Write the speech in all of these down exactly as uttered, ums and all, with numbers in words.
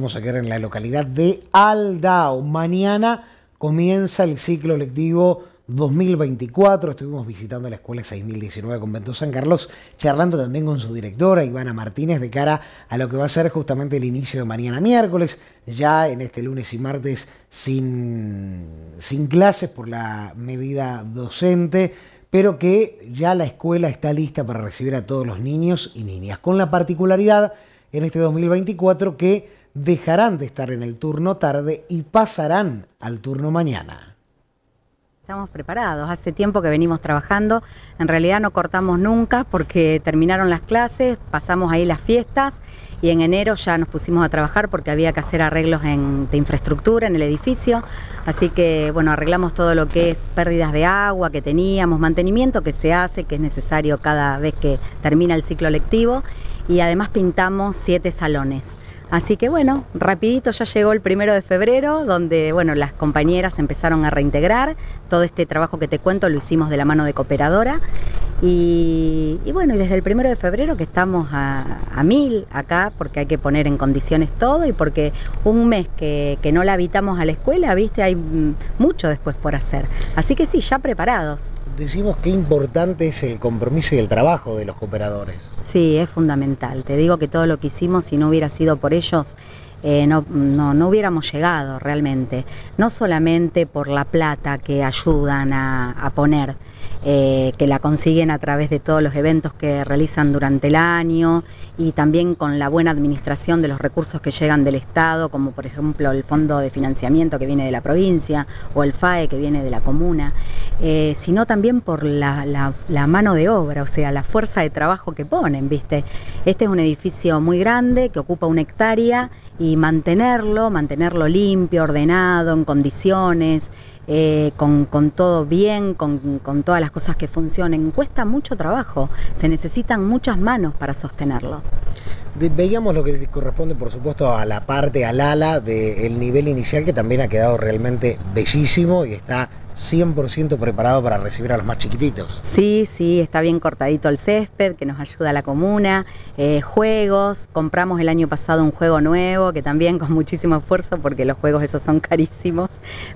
Vamos a quedar en la localidad de Aldao. Mañana comienza el ciclo lectivo dos mil veinticuatro. Estuvimos visitando la Escuela seis mil diecinueve Convento San Carlos, charlando también con su directora, Ivana Martínez, de cara a lo que va a ser justamente el inicio de mañana miércoles, ya en este lunes y martes sin, sin clases por la medida docente, pero que ya la escuela está lista para recibir a todos los niños y niñas, con la particularidad en este dos mil veinticuatro que dejarán de estar en el turno tarde y pasarán al turno mañana. Estamos preparados, hace tiempo que venimos trabajando, en realidad no cortamos nunca porque terminaron las clases, pasamos ahí las fiestas y en enero ya nos pusimos a trabajar porque había que hacer arreglos en, de infraestructura en el edificio, así que bueno, arreglamos todo lo que es pérdidas de agua que teníamos, mantenimiento que se hace, que es necesario cada vez que termina el ciclo lectivo, y además pintamos siete salones. Así que bueno, rapidito ya llegó el primero de febrero, donde bueno, las compañeras empezaron a reintegrar. Todo este trabajo que te cuento lo hicimos de la mano de Cooperadora. Y, y bueno, y desde el primero de febrero que estamos a, a mil acá, porque hay que poner en condiciones todo y porque un mes que, que no la habitamos a la escuela, viste, hay mucho después por hacer. Así que sí, ya preparados. Decimos qué importante es el compromiso y el trabajo de los cooperadores. Sí, es fundamental. Te digo que todo lo que hicimos, si no hubiera sido por ellos, eh, no, no, no hubiéramos llegado realmente. No solamente por la plata que ayudan a, a poner, eh, que la consiguen a través de todos los eventos que realizan durante el año y también con la buena administración de los recursos que llegan del Estado, como por ejemplo el Fondo de Financiamiento que viene de la provincia o el F A E que viene de la comuna, eh, sino también por la, la, la mano de obra, o sea, la fuerza de trabajo que ponen, ¿viste? Este es un edificio muy grande que ocupa una hectárea y mantenerlo, mantenerlo limpio, ordenado, en condiciones, Eh, con, con todo bien, con, con todas las cosas que funcionen. Cuesta mucho trabajo, se necesitan muchas manos para sostenerlo. Veíamos lo que corresponde, por supuesto, a la parte, al ala del nivel inicial, que también ha quedado realmente bellísimo y está cien por ciento preparado para recibir a los más chiquititos. Sí, sí, está bien cortadito el césped, que nos ayuda a la comuna, eh, juegos, compramos el año pasado un juego nuevo, que también con muchísimo esfuerzo, porque los juegos esos son carísimos,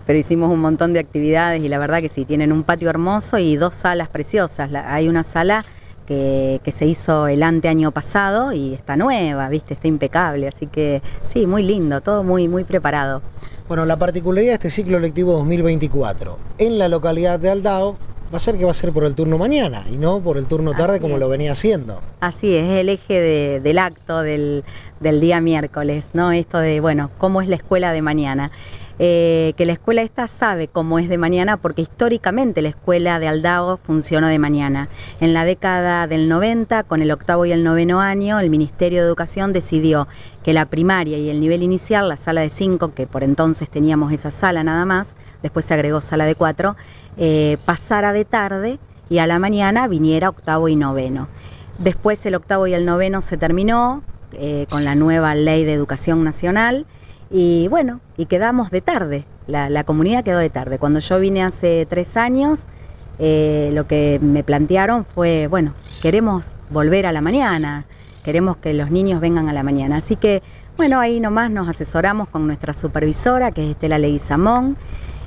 pero hicimos un montón de actividades y la verdad que sí, tienen un patio hermoso y dos salas preciosas. La, hay una sala Que, que se hizo el anteaño pasado y está nueva, viste, está impecable, así que sí, muy lindo, todo muy, muy preparado. Bueno, la particularidad de este ciclo lectivo dos mil veinticuatro en la localidad de Aldao va a ser que va a ser por el turno mañana y no por el turno tarde, como lo venía haciendo. Así es, es el eje de, del acto del, del día miércoles, ¿no? Esto de, bueno, cómo es la escuela de mañana. Eh, que la escuela esta sabe cómo es de mañana porque históricamente la escuela de Aldao funcionó de mañana. En la década del noventa, con el octavo y el noveno año, el Ministerio de Educación decidió que la primaria y el nivel inicial, la sala de cinco, que por entonces teníamos esa sala nada más, después se agregó sala de cuatro, eh, pasara de tarde y a la mañana viniera octavo y noveno. Después el octavo y el noveno se terminó eh, con la nueva Ley de Educación Nacional. Y bueno, y quedamos de tarde, la, la comunidad quedó de tarde. Cuando yo vine hace tres años, eh, lo que me plantearon fue, bueno, queremos volver a la mañana, queremos que los niños vengan a la mañana. Así que, bueno, ahí nomás nos asesoramos con nuestra supervisora, que es Estela Leguizamón.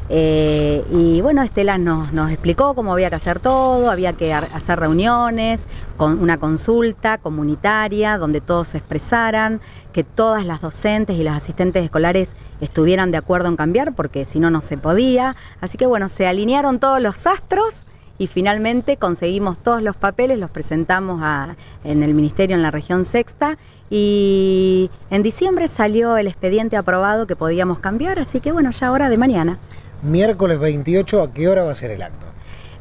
Eh, y bueno, Estela nos, nos explicó cómo había que hacer todo, había que hacer reuniones, con una consulta comunitaria donde todos se expresaran, que todas las docentes y las asistentes escolares estuvieran de acuerdo en cambiar, porque si no, no se podía. Así que bueno, se alinearon todos los astros y finalmente conseguimos todos los papeles, los presentamos a, en el Ministerio en la Región Sexta. Y en diciembre salió el expediente aprobado que podíamos cambiar, así que bueno, ya ahora de mañana. Miércoles veintiocho, ¿a qué hora va a ser el acto?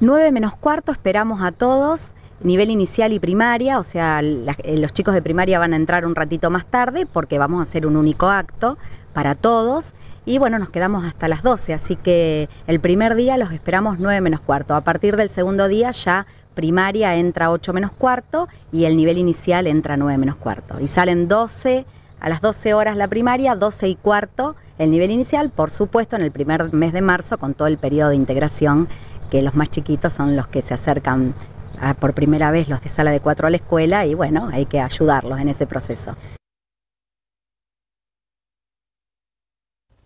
nueve menos cuarto, esperamos a todos, nivel inicial y primaria, o sea, la, los chicos de primaria van a entrar un ratito más tarde porque vamos a hacer un único acto para todos y bueno, nos quedamos hasta las doce, así que el primer día los esperamos nueve menos cuarto, a partir del segundo día ya primaria entra ocho menos cuarto y el nivel inicial entra nueve menos cuarto y salen doce, a las doce horas la primaria, doce y cuarto el nivel inicial, por supuesto en el primer mes de marzo con todo el periodo de integración, que los más chiquitos son los que se acercan a, por primera vez los de sala de cuatro a la escuela y bueno, hay que ayudarlos en ese proceso.